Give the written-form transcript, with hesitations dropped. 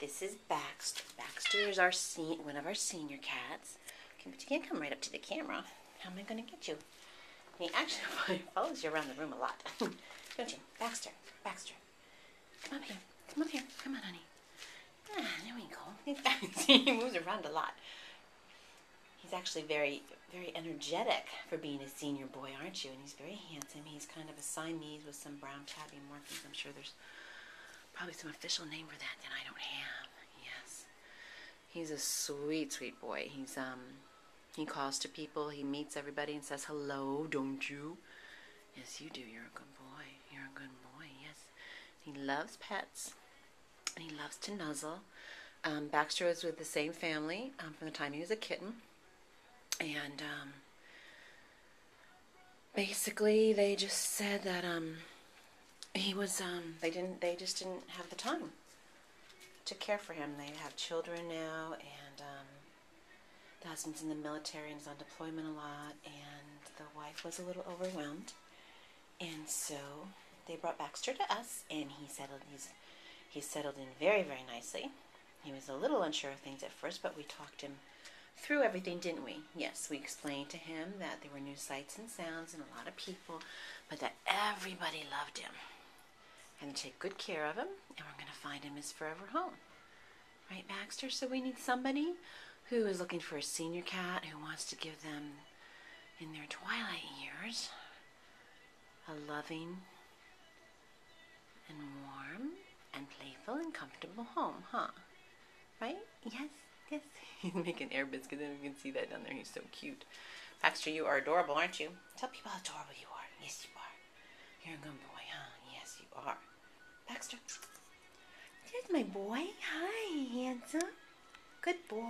This is Baxter. Baxter is our one of our senior cats. Okay, but you can't come right up to the camera. How am I going to get you? He actually follows you around the room a lot. Don't you? Baxter. Baxter. Come up here. Come up here. Come on, honey. Ah, there we go. See, he moves around a lot. He's actually very, very energetic for being a senior boy, aren't you? And he's very handsome. He's kind of a Siamese with some brown tabby markings. I'm sure there's probably some official name for that that I don't have. Yes. He's a sweet, sweet boy. He's, he calls to people. He meets everybody and says, hello, don't you? Yes, you do. You're a good boy. You're a good boy, yes. He loves pets. And he loves to nuzzle. Baxter was with the same family from the time he was a kitten. And basically they just said that he was they just didn't have the time to care for him. They have children now, and the husband's in the military and is on deployment a lot, and the wife was a little overwhelmed, and so they brought Baxter to us, and he settled he settled in very, very nicely. He was a little unsure of things at first, but we talked him through everything, didn't we? Yes, we explained to him that there were new sights and sounds and a lot of people, but that everybody loved him. And take good care of him, and we're going to find him his forever home. Right, Baxter? So we need somebody who is looking for a senior cat, who wants to give them, in their twilight years, a loving and warm and playful and comfortable home, huh? Right? Yes? Yes, he's making air biscuits, and you can see that down there. He's so cute. Baxter, you are adorable, aren't you? Tell people how adorable you are. Yes, you are. You're a good boy, huh? Yes, you are. Baxter, there's my boy. Hi, handsome. Good boy.